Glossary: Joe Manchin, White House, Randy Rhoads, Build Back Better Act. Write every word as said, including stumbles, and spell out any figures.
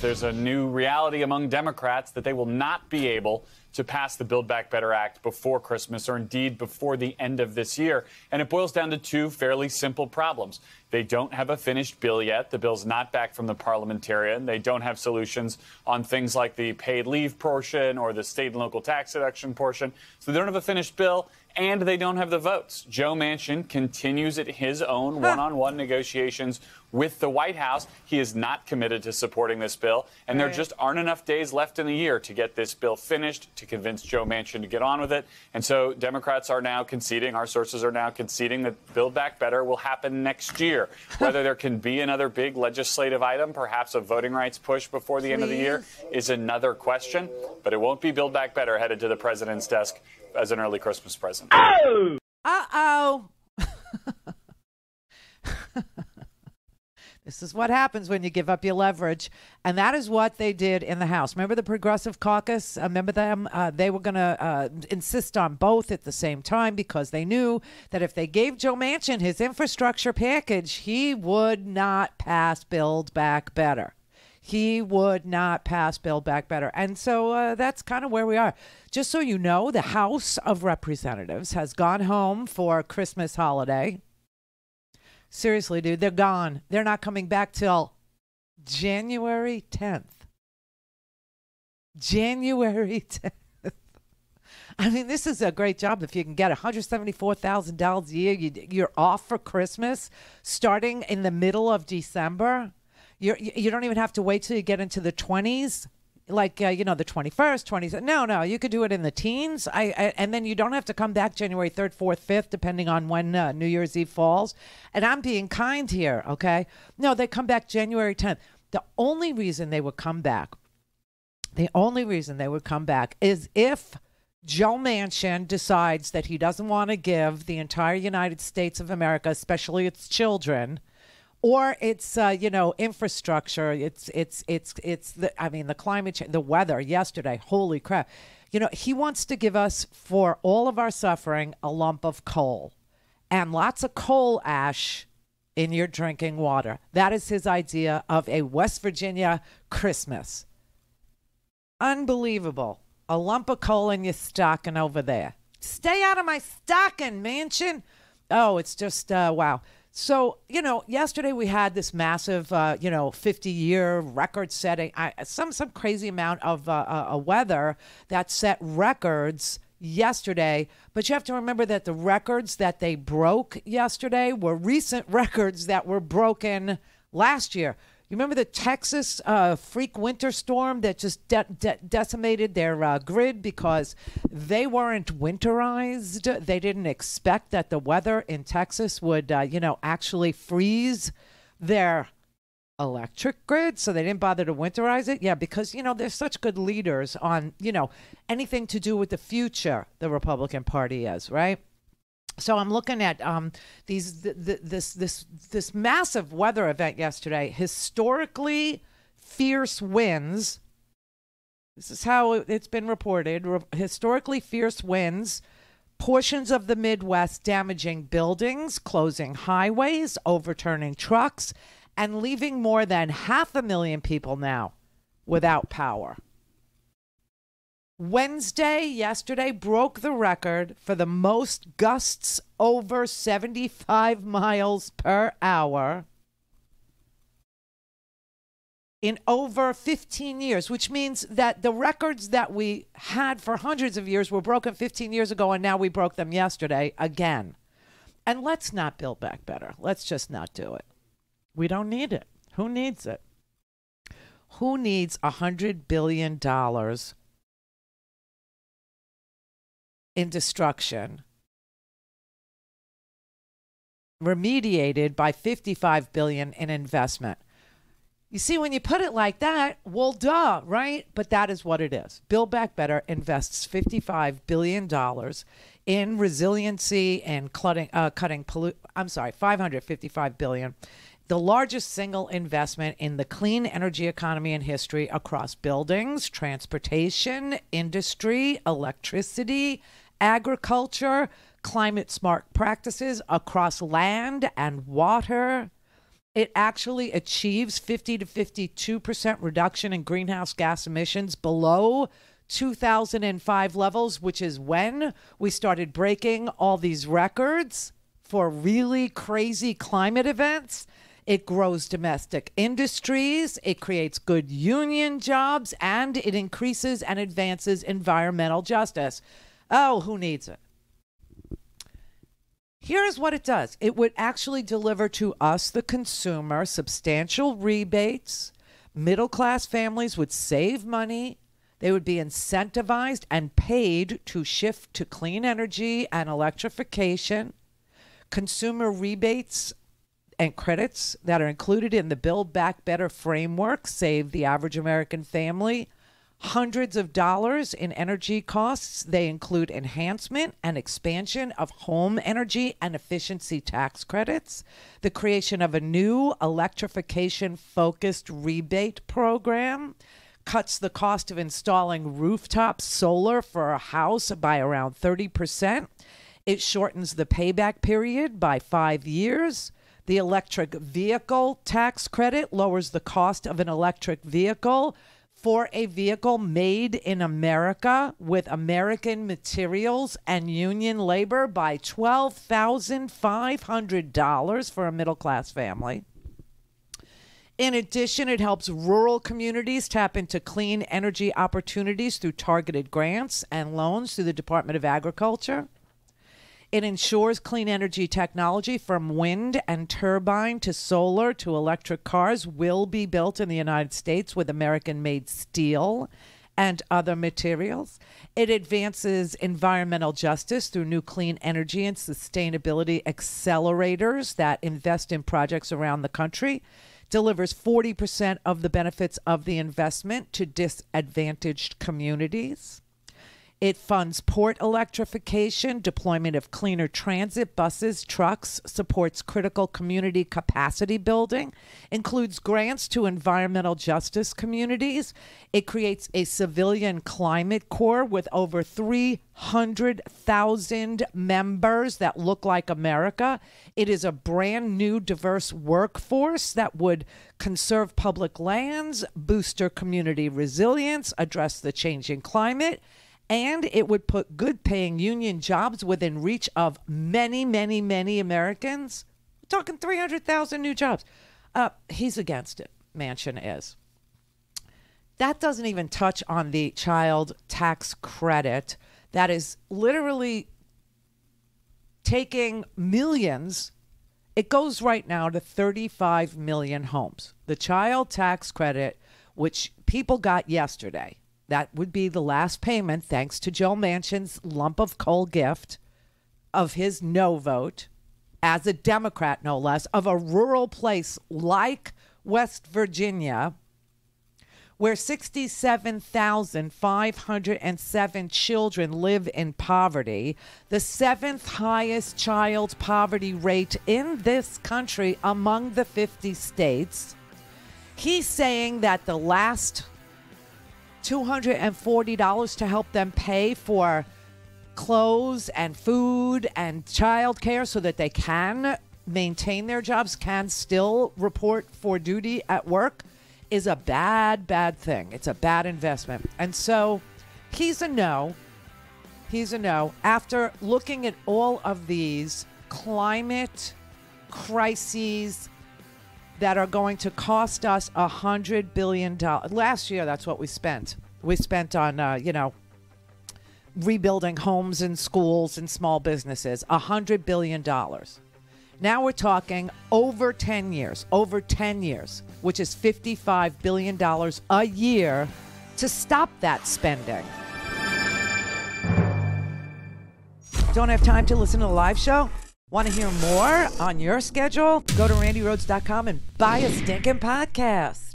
there's a new reality among Democrats that they will not be able to pass the Build Back Better Act before Christmas, or indeed before the end of this year. And it boils down to two fairly simple problems. They don't have a finished bill yet. The bill's not back from the parliamentarian. They don't have solutions on things like the paid leave portion or the state and local tax deduction portion. So they don't have a finished bill, and they don't have the votes. Joe Manchin continues at his own one-on-one negotiations with the White House. He is not committed to supporting this bill, and there just aren't enough days left in the year to get this bill finished, to convince Joe Manchin to get on with it. And so Democrats are now conceding, our sources are now conceding, that Build Back Better will happen next year. Whether there can be another big legislative item, perhaps a voting rights push before the Please. end of the year, is another question. But it won't be Build Back Better headed to the president's desk as an early Christmas present. Oh! Uh-oh. This is what happens when you give up your leverage. And that is what they did in the House. Remember the Progressive Caucus? Remember them? Uh, they were going to uh, insist on both at the same time because they knew that if they gave Joe Manchin his infrastructure package, he would not pass Build Back Better. He would not pass Build Back Better. And so uh, that's kind of where we are. Just so you know, the House of Representatives has gone home for Christmas holiday. Seriously, dude, they're gone. They're not coming back till January tenth. January tenth. I mean, this is a great job. If you can get one hundred seventy-four thousand dollars a year, you, you're off for Christmas starting in the middle of December. You're, you don't even have to wait till you get into the twenties, like, uh, you know, the twenty-first, twenties. No, no, you could do it in the teens. I, I And then you don't have to come back January third, fourth, fifth, depending on when uh, New Year's Eve falls. And I'm being kind here, okay? No, they come back January tenth. The only reason they would come back, the only reason they would come back is if Joe Manchin decides that he doesn't want to give the entire United States of America, especially its children, or it's, uh, you know, infrastructure. It's, it's, it's, it's, the, I mean, the climate change, the weather yesterday, holy crap. You know, he wants to give us, for all of our suffering, a lump of coal and lots of coal ash in your drinking water. That is his idea of a West Virginia Christmas. Unbelievable. A lump of coal in your stocking over there. Stay out of my stocking, Manchin. Oh, it's just, uh, wow. So, you know, yesterday we had this massive, uh, you know, fifty-year record-setting, uh, some some crazy amount of uh, uh, weather that set records yesterday. But you have to remember that the records that they broke yesterday were recent records that were broken last year. You remember the Texas uh, freak winter storm that just de de decimated their uh, grid because they weren't winterized. They didn't expect that the weather in Texas would, uh, you know, actually freeze their electric grid. So they didn't bother to winterize it. Yeah, because, you know, they're such good leaders on, you know, anything to do with the future, the Republican Party is, right? So I'm looking at um, these th th this this this massive weather event yesterday. Historically fierce winds. This is how it's been reported. Re historically fierce winds. Portions of the Midwest damaging buildings, closing highways, overturning trucks, and leaving more than half a million people now without power. Wednesday, yesterday, broke the record for the most gusts over seventy-five miles per hour in over fifteen years, which means that the records that we had for hundreds of years were broken fifteen years ago, and now we broke them yesterday again. And let's not Build Back Better. Let's just not do it. We don't need it. Who needs it? Who needs one hundred billion dollars? In destruction, remediated by fifty-five billion dollars in investment. You see, when you put it like that, well, duh, right? But that is what it is. Build Back Better invests fifty-five billion dollars in resiliency and cutting, uh, cutting pollu- I'm sorry, five hundred fifty-five billion dollars, the largest single investment in the clean energy economy in history across buildings, transportation, industry, electricity, agriculture, climate smart practices across land and water, it actually achieves fifty to fifty-two percent reduction in greenhouse gas emissions below two thousand five levels, which is when we started breaking all these records for really crazy climate events. It grows domestic industries, it creates good union jobs, and it increases and advances environmental justice. Oh, who needs it? Here's what it does. It would actually deliver to us, the consumer, substantial rebates. Middle-class families would save money. They would be incentivized and paid to shift to clean energy and electrification. Consumer rebates and credits that are included in the Build Back Better framework save the average American family hundreds of dollars in energy costs. They include enhancement and expansion of home energy and efficiency tax credits, the creation of a new electrification-focused rebate program, cuts the cost of installing rooftop solar for a house by around thirty percent. It shortens the payback period by five years. The electric vehicle tax credit lowers the cost of an electric vehicle for a vehicle made in America with American materials and union labor by twelve thousand five hundred dollars for a middle-class family. In addition, it helps rural communities tap into clean energy opportunities through targeted grants and loans through the Department of Agriculture. It ensures clean energy technology from wind and turbine to solar to electric cars will be built in the United States with American-made steel and other materials. It advances environmental justice through new clean energy and sustainability accelerators that invest in projects around the country, delivers forty percent of the benefits of the investment to disadvantaged communities. It funds port electrification, deployment of cleaner transit buses, trucks, supports critical community capacity building, includes grants to environmental justice communities. It creates a civilian climate corps with over three hundred thousand members that look like America. It is a brand new diverse workforce that would conserve public lands, booster community resilience, address the changing climate, and it would put good-paying union jobs within reach of many, many, many Americans. We're talking three hundred thousand new jobs. Uh, he's against it. Manchin is. That doesn't even touch on the child tax credit that is literally taking millions. It goes right now to thirty-five million homes. The child tax credit, which people got yesterday, that would be the last payment, thanks to Joe Manchin's lump of coal gift of his no vote, as a Democrat no less, of a rural place like West Virginia, where sixty-seven thousand five hundred seven children live in poverty, the seventh highest child poverty rate in this country among the fifty states. He's saying that the last two hundred forty dollars to help them pay for clothes and food and childcare so that they can maintain their jobs, can still report for duty at work, is a bad, bad thing. It's a bad investment. And so he's a no. He's a no. After looking at all of these climate crises that are going to cost us a hundred billion dollars. Last year, that's what we spent. We spent on, uh, you know, rebuilding homes and schools and small businesses, a hundred billion dollars. Now we're talking over ten years, over ten years, which is fifty-five billion dollars a year to stop that spending. Don't have time to listen to the live show? Want to hear more on your schedule? Go to randy rhoads dot com and buy a stinking podcast.